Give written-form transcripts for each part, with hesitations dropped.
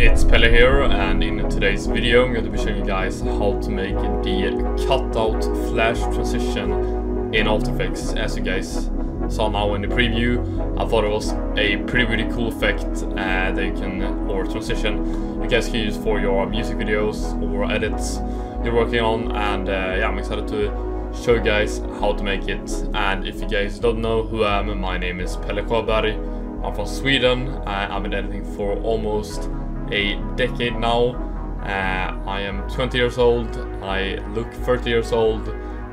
It's Pelle here, and in today's video I'm going to be showing you guys how to make the cutout flash transition in After Effects. As you guys saw now in the preview, I thought it was a pretty cool effect that you can, or transition, you guys can use for your music videos or edits you're working on. And yeah, I'm excited to show you guys how to make it. And if you guys don't know who I am, my name is Pelle Kåberg. I'm from Sweden. I've been editing for almost a decade now. I am 20 years old, I look 30 years old,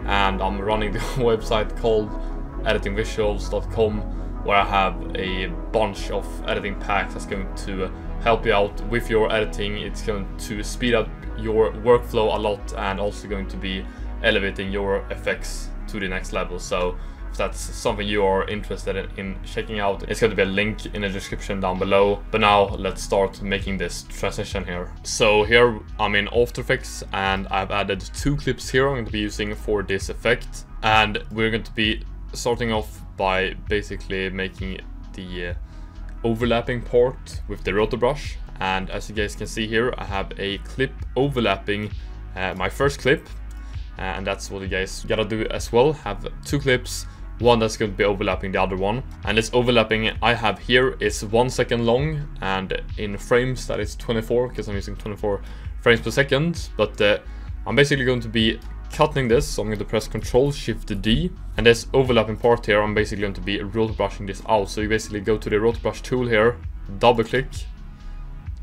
and I'm running the website called editingvisuals.com, where I have a bunch of editing packs that's going to help you out with your editing. It's going to speed up your workflow a lot and also going to be elevating your effects to the next level. So if that's something you are interested in checking out, it's going to be a link in the description down below. But now let's start making this transition here. So here I'm in After Effects, and I've added two clips here I'm going to be using for this effect. And we're going to be starting off by basically making the overlapping part with the Roto brush. And as you guys can see here, I have a clip overlapping my first clip, and that's what you guys gotta do as well. Have two clips, one that's going to be overlapping the other one. And this overlapping I have here is 1 second long, and in frames that is 24, because I'm using 24 frames per second. But I'm basically going to be cutting this, so I'm going to press Ctrl-Shift-D. And this overlapping part here, I'm basically going to be roto brushing this out. So you basically go to the roto brush tool here, double click,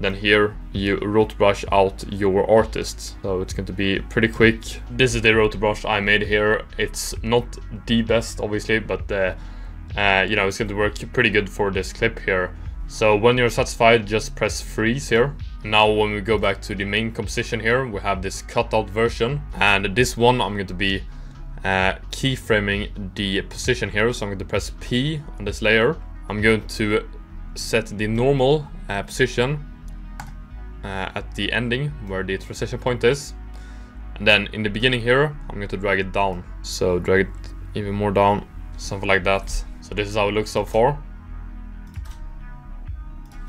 then here you roto brush out your artists. So it's going to be pretty quick. This is the roto brush I made here. It's not the best, obviously, but you know, it's going to work pretty good for this clip here. So when you're satisfied, just press freeze here. Now when we go back to the main composition here, we have this cutout version, and this one I'm going to be keyframing the position here. So I'm going to press P on this layer. I'm going to set the normal position at the ending where the transition point is, and then in the beginning here I'm going to drag it down. So drag it even more down, something like that. So this is how it looks so far,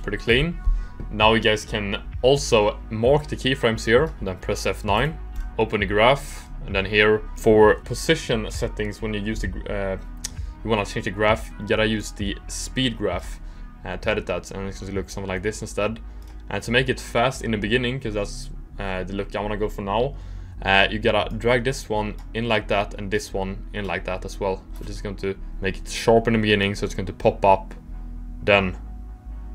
pretty clean. Now you guys can also mark the keyframes here, then press F9, open the graph, and then here for position settings, when you use the you want to change the graph, you gotta use the speed graph to edit that, and it's going to look something like this instead. And to make it fast in the beginning, because that's the look I want to go for now, you gotta drag this one in like that and this one in like that as well. So this is going to make it sharp in the beginning, so it's going to pop up, then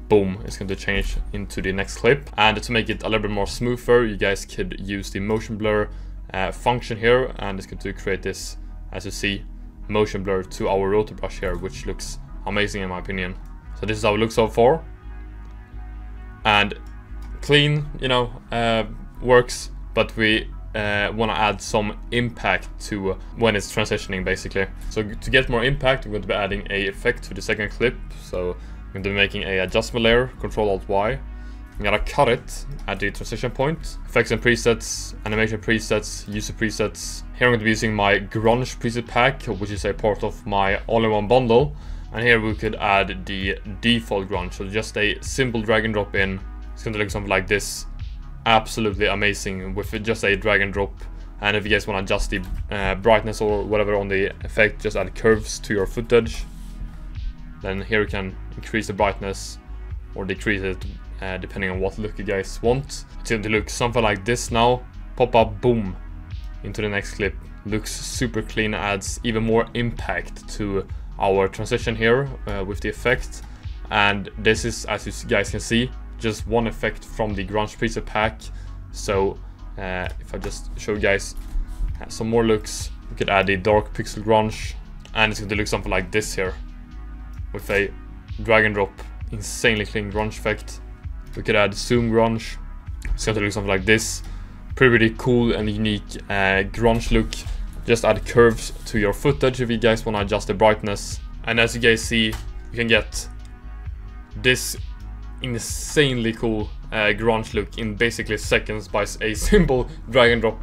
boom, it's going to change into the next clip. And to make it a little bit more smoother, you guys could use the motion blur function here, and it's going to create this, as you see, motion blur to our roto brush here, which looks amazing in my opinion. So this is how it looks so far. And clean, you know, works, but we want to add some impact to when it's transitioning basically. So to get more impact, we're going to be adding a effect to the second clip. So I'm going to be making a adjustment layer, Ctrl-Alt-Y. I'm going to cut it at the transition point. Effects and presets, animation presets, user presets. Here I'm going to be using my grunge preset pack, which is a part of my all-in-one bundle. And here we could add the default grunge, so just a simple drag and drop in. It's going to look something like this. Absolutely amazing with just a drag and drop. And if you guys want to adjust the brightness or whatever on the effect, just add curves to your footage. Then here you can increase the brightness or decrease it depending on what look you guys want. It's going to look something like this now. Pop up, boom, into the next clip. Looks super clean, adds even more impact to our transition here with the effect. And this is, as you guys can see, just one effect from the grunge preset pack. So if I just show you guys some more looks, we could add a dark pixel grunge, and it's going to look something like this here with a drag and drop, insanely clean grunge effect. We could add zoom grunge. It's going to look something like this. Pretty cool and unique grunge look. Just add curves to your footage if you guys want to adjust the brightness. And as you guys see, you can get this insanely cool grunge look in basically seconds by a simple drag and drop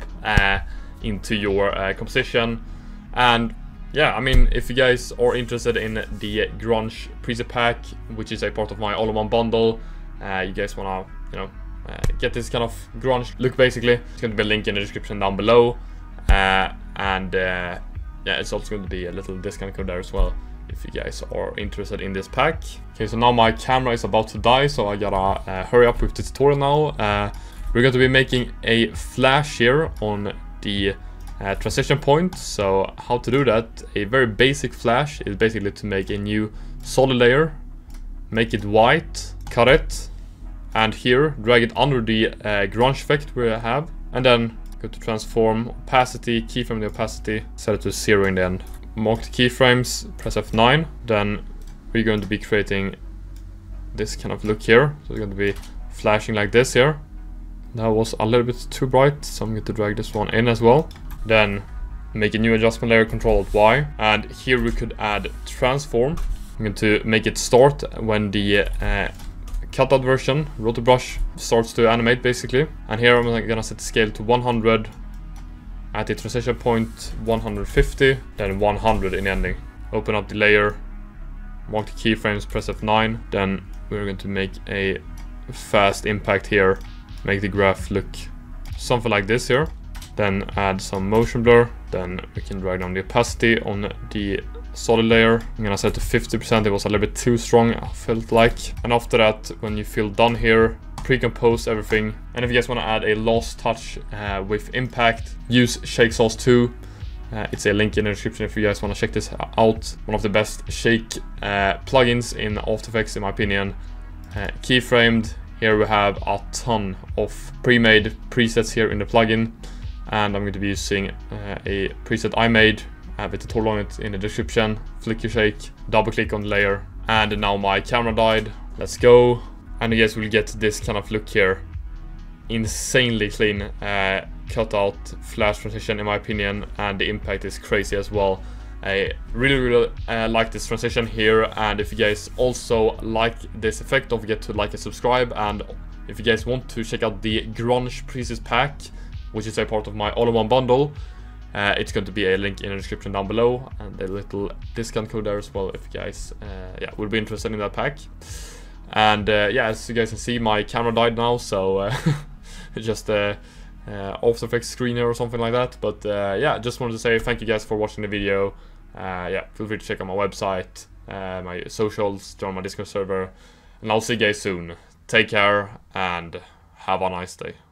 into your composition. And yeah, I mean, if you guys are interested in the grunge preset pack, which is a part of my all-in-one bundle, you guys want to, you know, get this kind of grunge look basically. It's going to be a link in the description down below, and yeah, it's also going to be a little discount code there as well if you guys are interested in this pack. Okay, so now my camera is about to die, so I gotta hurry up with the tutorial now. We're going to be making a flash here on the transition point. So how to do that? A very basic flash is basically to make a new solid layer, make it white, cut it, and here drag it under the grunge effect we have, and then go to transform, opacity, keyframe the opacity, set it to 0 in the end. Mark the keyframes, press F9, then we're going to be creating this kind of look here. So it's going to be flashing like this here. That was a little bit too bright, so I'm going to drag this one in as well. Then make a new adjustment layer, Ctrl+Y, and here we could add transform. I'm going to make it start when the cutout version, Roto brush, starts to animate basically. And here I'm going to set the scale to 100, at the transition point 150, then 100 in the ending. Open up the layer, mark the keyframes, press F9, then we're going to make a fast impact here, make the graph look something like this here. Then add some motion blur, then we can drag down the opacity on the solid layer. I'm gonna set to 50%, it was a little bit too strong, I felt like. And after that, when you feel done here, pre-compose everything. And if you guys want to add a last touch with impact, use ShakeSauce 2. It's a link in the description if you guys want to check this out. One of the best shake plugins in After Effects in my opinion. Keyframed, here we have a ton of pre-made presets here in the plugin. And I'm going to be using a preset I made. I have a tutorial on it in the description. Flick your shake, double click on the layer. And now my camera died. Let's go. And you guys will get this kind of look here. Insanely clean cutout flash transition in my opinion. And the impact is crazy as well. I really like this transition here. And if you guys also like this effect, don't forget to like and subscribe. And if you guys want to check out the grunge presets pack, which is a part of my all-in-one bundle, it's going to be a link in the description down below, and a little discount code there as well if you guys yeah, would be interested in that pack. And yeah, as you guys can see, my camera died now, so just After Effects screen or something like that. But yeah, just wanted to say thank you guys for watching the video. Yeah, feel free to check out my website, my socials, join my Discord server, and I'll see you guys soon. Take care and have a nice day.